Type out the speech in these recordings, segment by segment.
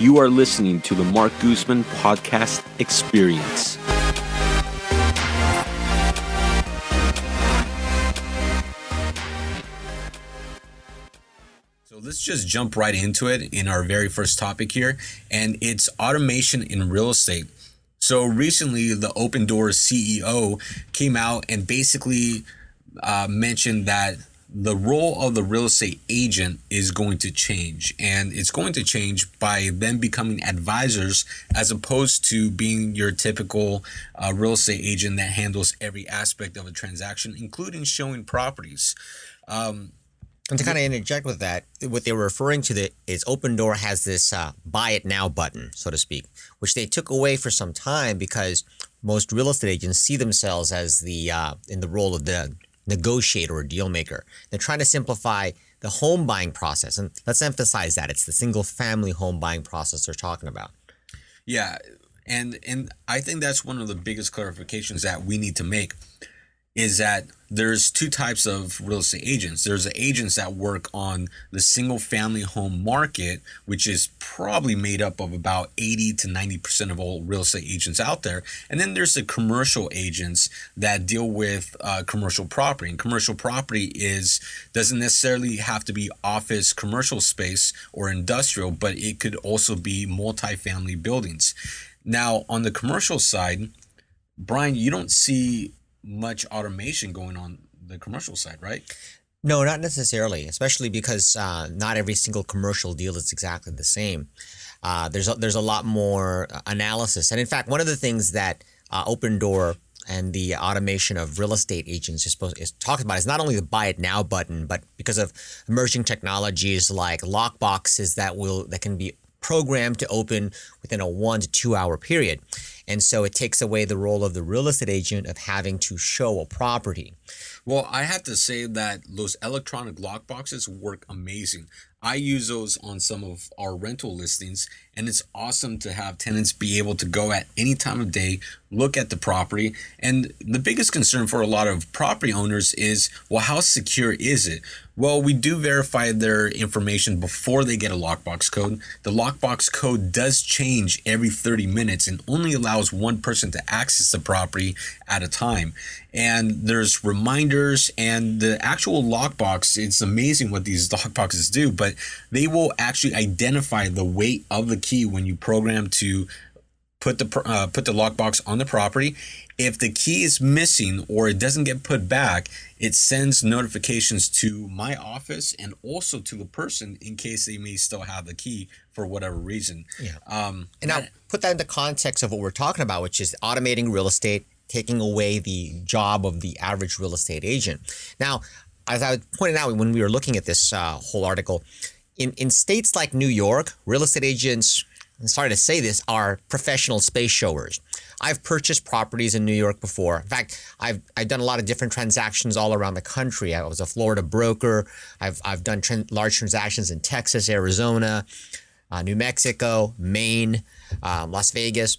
You are listening to the Mark Guzman Podcast Experience. So let's just jump right into it in our very first topic here, and it's automation in real estate. So recently, the Opendoor CEO came out and basically mentioned that the role of the real estate agent is going to change, and it's going to change by them becoming advisors as opposed to being your typical real estate agent that handles every aspect of a transaction, including showing properties. And to kind of interject with that, what they're referring to is Opendoor has this buy it now button, so to speak, which they took away for some time because most real estate agents see themselves as the in the role of the negotiator or deal maker. They're trying to simplify the home buying process. And let's emphasize that it's the single family home buying process they're talking about. Yeah. And I think that's one of the biggest clarifications that we need to make is that there's two types of real estate agents. There's the agents that work on the single family home market, which is probably made up of about 80 to 90% of all real estate agents out there. And then there's the commercial agents that deal with commercial property. And commercial property doesn't necessarily have to be office commercial space or industrial, but it could also be multifamily buildings. Now, on the commercial side, Brian, you don't see much automation going on the commercial side, right? No, not necessarily, especially because not every single commercial deal is exactly the same. There's a lot more analysis. And in fact, one of the things that Opendoor and the automation of real estate agents is talking about is not only the buy it now button, but because of emerging technologies like lockboxes that can be programmed to open within a 1 to 2 hour period. And so it takes away the role of the real estate agent of having to show a property. Well, I have to say that those electronic lockboxes work amazing. I use those on some of our rental listings, and it's awesome to have tenants be able to go at any time of day, look at the property. And the biggest concern for a lot of property owners is, well, how secure is it? Well, we do verify their information before they get a lockbox code. The lockbox code does change every 30 minutes and only allows one person to access the property at a time. And there's reminders, and the actual lockbox, it's amazing what these lockboxes do, but they will actually identify the weight of the key when you program to put the lockbox on the property. If the key is missing or it doesn't get put back, it sends notifications to my office and also to the person in case they may still have the key for whatever reason. Yeah. And now put that in the context of what we're talking about, which is automating real estate, taking away the job of the average real estate agent. Now, as I pointed out when we were looking at this whole article, in states like New York, real estate agents, I'm sorry to say this, are professional space showers. I've purchased properties in New York before. In fact, I've done a lot of different transactions all around the country. I was a Florida broker. I've done large transactions in Texas, Arizona, New Mexico, Maine, Las Vegas.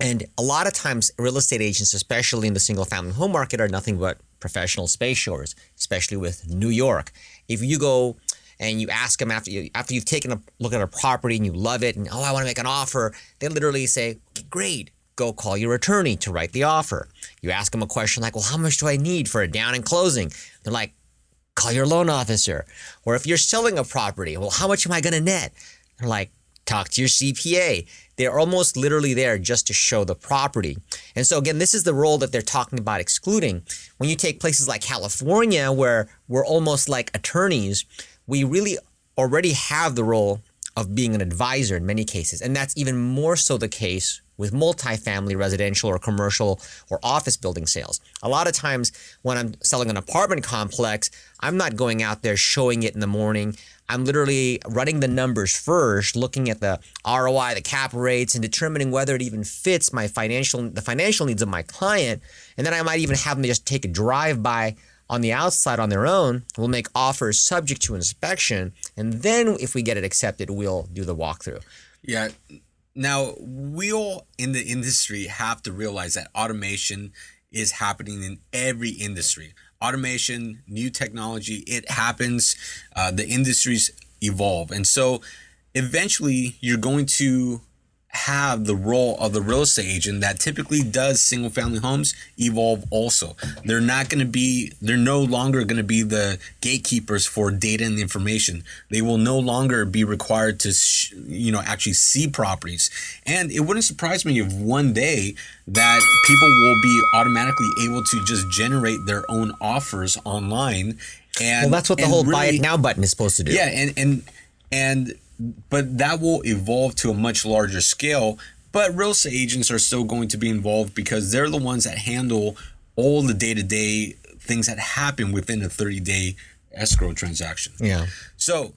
And a lot of times real estate agents, especially in the single family home market, are nothing but professional space showers, especially with New York. If you go and you ask them after you've taken a look at a property and you love it and, oh, I want to make an offer, they literally say, okay, great, go call your attorney to write the offer. You ask them a question like, well, how much do I need for a down and closing? They're like, call your loan officer. Or if you're selling a property, well, how much am I going to net? They're like, talk to your CPA. They're almost literally there just to show the property. And so again, this is the role that they're talking about excluding. When you take places like California, where we're almost like attorneys, we really already have the role of being an advisor in many cases. And that's even more so the case with multifamily residential or commercial or office building sales. A lot of times when I'm selling an apartment complex, I'm not going out there showing it in the morning. I'm literally running the numbers first, looking at the ROI, the cap rates, and determining whether it even fits the financial needs of my client. And then I might even have them just take a drive-by on the outside on their own. We'll make offers subject to inspection. And then if we get it accepted, we'll do the walkthrough. Yeah. Now, we all in the industry have to realize that automation is happening in every industry. Automation, new technology, it happens. The industries evolve. And so eventually you're going to have the role of the real estate agent that typically does single family homes evolve also. They're no longer going to be the gatekeepers for data and information. They will no longer be required to, actually see properties. And it wouldn't surprise me if one day that people will be automatically able to just generate their own offers online. And that's what the whole buy it now button is supposed to do. Yeah. But that will evolve to a much larger scale. But real estate agents are still going to be involved because they're the ones that handle all the day-to-day things that happen within a 30-day escrow transaction. Yeah. So